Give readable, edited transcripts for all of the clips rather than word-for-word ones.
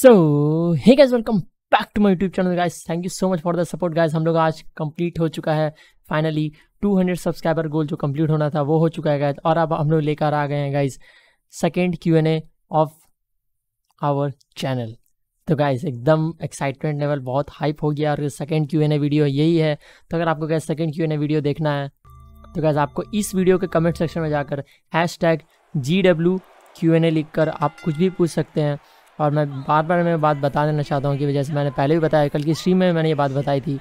So hey guys, welcome back to my YouTube channel guys. Thank you so much for the support guys. हम लोग आज complete हो चुका है finally 200 subscriber गोल जो कंप्लीट होना था वो हो चुका है guys. और अब हम लोग लेकर आ गए हैं guys second Q&A of our channel. तो गाइज एकदम एक्साइटमेंट लेवल बहुत हाइप हो गया और सेकेंड Q&A वीडियो यही है. तो अगर आपको गाइज सेकेंड Q&A वीडियो देखना है तो गाइज आपको इस वीडियो के कमेंट सेक्शन में जाकर #GWQNA लिख कर आप कुछ भी पूछ सकते हैं. और मैं बार बात बता देना चाहता हूँ कि जैसे मैंने पहले भी बताया, कल की स्ट्रीम में मैंने ये बात बताई थी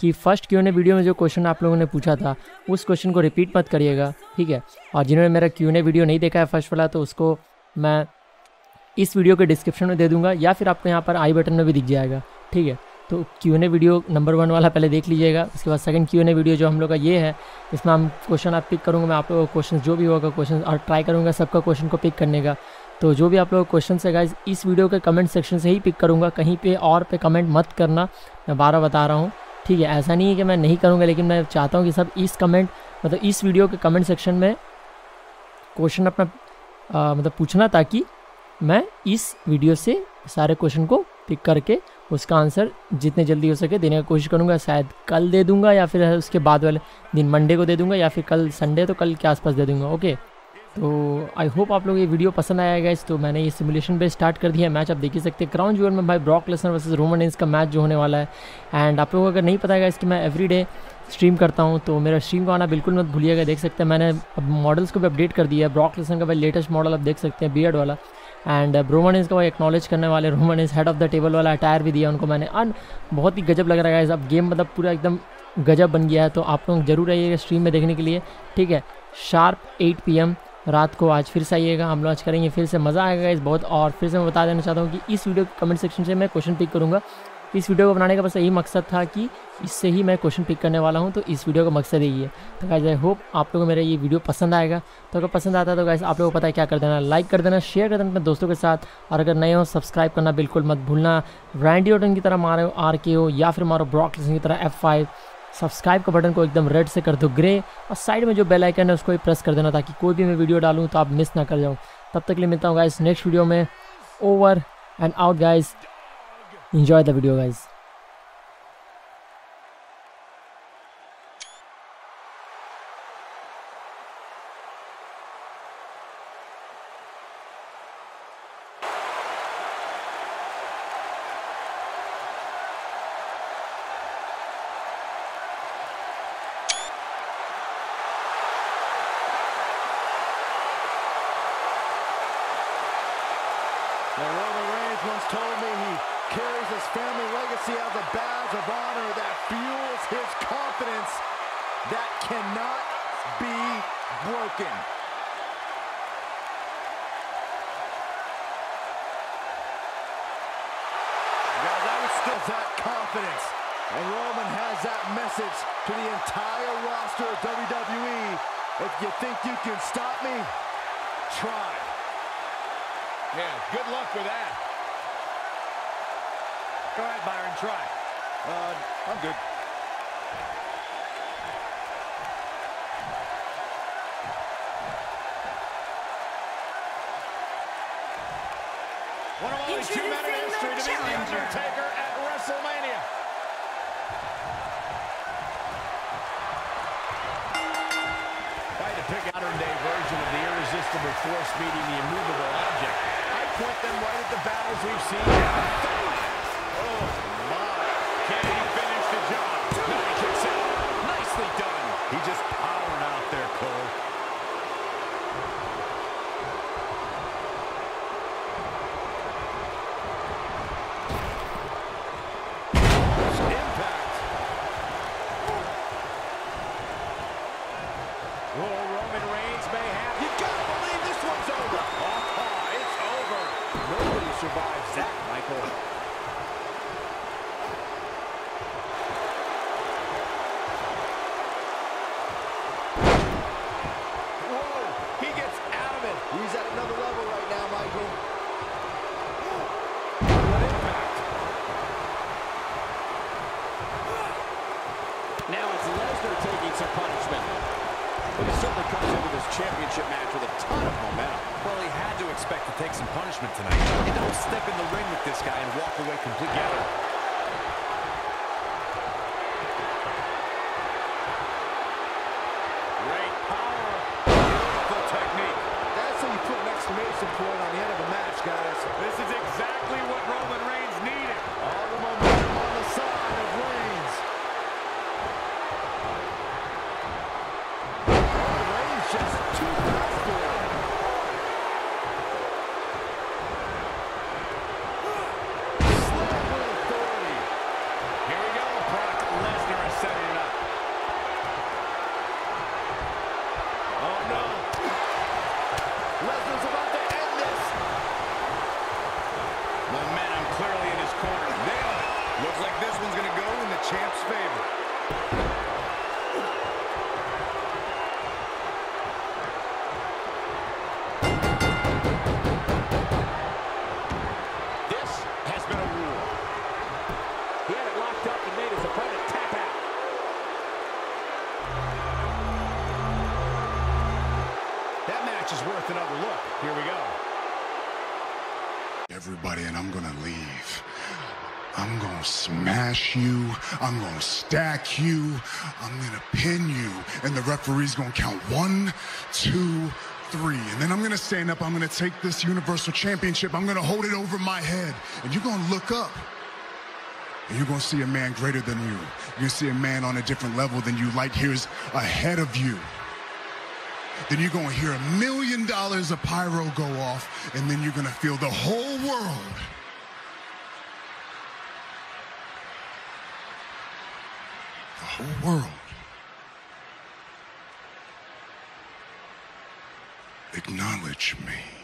कि फर्स्ट Q&A वीडियो में जो क्वेश्चन आप लोगों ने पूछा था उस क्वेश्चन को रिपीट मत करिएगा, ठीक है. और जिन्होंने मेरा Q&A वीडियो नहीं देखा है फर्स्ट वाला, तो उसको मैं इस वीडियो के डिस्क्रिप्शन में दे दूँगा या फिर आपको यहाँ पर आई बटन में भी दिख जाएगा, ठीक है. तो Q&A वीडियो नंबर 1 वाला पहले देख लीजिएगा. उसके बाद सेकंड Q&A वीडियो जो हम लोग का ये है, इसमें हम क्वेश्चन आप पिक करूँगा, मैं आप लोगों का क्वेश्चन जो भी होगा क्वेश्चन और ट्राई करूँगा सबका क्वेश्चन को पिक करने का. तो जो भी आप लोगों का क्वेश्चन है गाइज इस वीडियो के कमेंट सेक्शन से ही पिक करूँगा, कहीं पे और पे कमेंट मत करना, मैं बारह बता रहा हूँ, ठीक है. ऐसा नहीं है कि मैं नहीं करूँगा, लेकिन मैं चाहता हूँ कि सब इस कमेंट मतलब इस वीडियो के कमेंट सेक्शन में क्वेश्चन अपना मतलब पूछना, ताकि मैं इस वीडियो से सारे क्वेश्चन को पिक करके उसका आंसर जितने जल्दी हो सके देने की कोशिश करूँगा. शायद कल दे दूँगा या फिर उसके बाद वाले दिन मंडे को दे दूँगा या फिर कल संडे तो कल के आसपास दे दूँगा. ओके, तो आई होप आप लोग ये वीडियो पसंद आया गाइस. तो मैंने ये सिमुलेशन पे स्टार्ट कर दिया है. मैच आप देख ही सकते हैं क्राउन ज्वेल में भाई Brock Lesnar versus Roman Reigns का मैच जो होने वाला है. एंड आप लोगों को अगर नहीं पता है गाइस कि मैं एवरीडे स्ट्रीम करता हूँ, तो मेरा स्ट्रीम को आना बिल्कुल मत भूलिएगा. देख सकते हैं मैंने अब मॉडल्स को भी अपडेट कर दिया है. ब्रॉक लेसनर का भाई लेटेस्ट मॉडल आप देख सकते हैं बियर्ड वाला, एंड रोमन रेंस का वो एक्नॉलेज करने वाले Roman Reigns head of the table वाला अटायर भी दिया उनको मैंने. एंड बहुत ही गजब लग रहा है गाइस. अब गेम मतलब पूरा एकदम गजब बन गया है. तो आप लोग जरूर आइएगा स्ट्रीम में देखने के लिए, ठीक है. शार्प 8 PM रात को आज फिर से आइएगा, हम लॉन्च करेंगे फिर से, मज़ा आएगा गाइस बहुत. और फिर से मैं बता देना चाहता हूँ कि इस वीडियो के कमेंट सेक्शन से मैं क्वेश्चन पिक करूँगा. इस वीडियो को बनाने का बस यही मकसद था कि इससे ही मैं क्वेश्चन पिक करने वाला हूँ, तो इस वीडियो का मकसद यही है. तो गाइस आई होप आप लोगों को मेरा ये वीडियो पसंद आएगा. तो अगर पसंद आता है तो गाइस आप लोगों को पता है क्या कर देना, लाइक कर देना, शेयर कर देना अपने दोस्तों के साथ. और अगर नए हो सब्सक्राइब करना बिल्कुल मत भूलना. रैंडी ऑर्टन की तरह मारो RKO या फिर मारो ब्रॉक लेसनर की तरह F5. सब्सक्राइब का बटन को एकदम रेड से कर दो ग्रे, और साइड में जो बेल आइकन है उसको भी प्रेस कर देना ताकि कोई भी मैं वीडियो डालूँ तो आप मिस ना कर जाओ. तब तक के लिए मिलता हूँ गाइस नेक्स्ट वीडियो में. Over and out guys. Enjoy the video guys. Well, Roman Reigns once told me he carries his family legacy as a badge of honor that fuels his confidence that cannot be broken. Now that was still that confidence, and Roman has that message to the entire roster of WWE. If you think you can stop me, try. Yeah, good luck with that. Go ahead, Byron, try. I'm good. One of only two men in history to beat the Undertaker at WrestleMania. Try to pick a modern-day version of the irresistible force meeting the immovable object. Point them right at the battles we've seen. Oh, my. Can he finish the job? No, he kicks out. Nicely done. He just powered out there, Cole. Impact. Oh, Roman Reigns may have. You gotta believe this one's over. Nobody survives that, Michael. Whoa, he gets out of it. He's at another level right now, Michael. What impact. Now it's Lesnar taking some punishment. But he certainly comes into this championship match with a ton of momentum. Well, he had to expect to take some punishment tonight. You don't step in the ring with this guy and a complete gather. Great power. Beautiful technique. That's how you put an exclamation point on the end of a match, guys. This is exactly what Roman Reigns needed. All the momentum on the side of Reigns. Reigns just too fast for it. Everybody, and I'm gonna leave. I'm gonna smash you. I'm gonna stack you. I'm gonna pin you, and the referee's gonna count 1, 2, 3, and then I'm gonna stand up. I'm gonna take this Universal Championship. I'm gonna hold it over my head, and you're gonna look up, and you're gonna see a man greater than you. You're gonna see a man on a different level than you, light years ahead of you. Then you're going to hear $1 million of pyro go off, and then you're going to feel the whole world acknowledge me.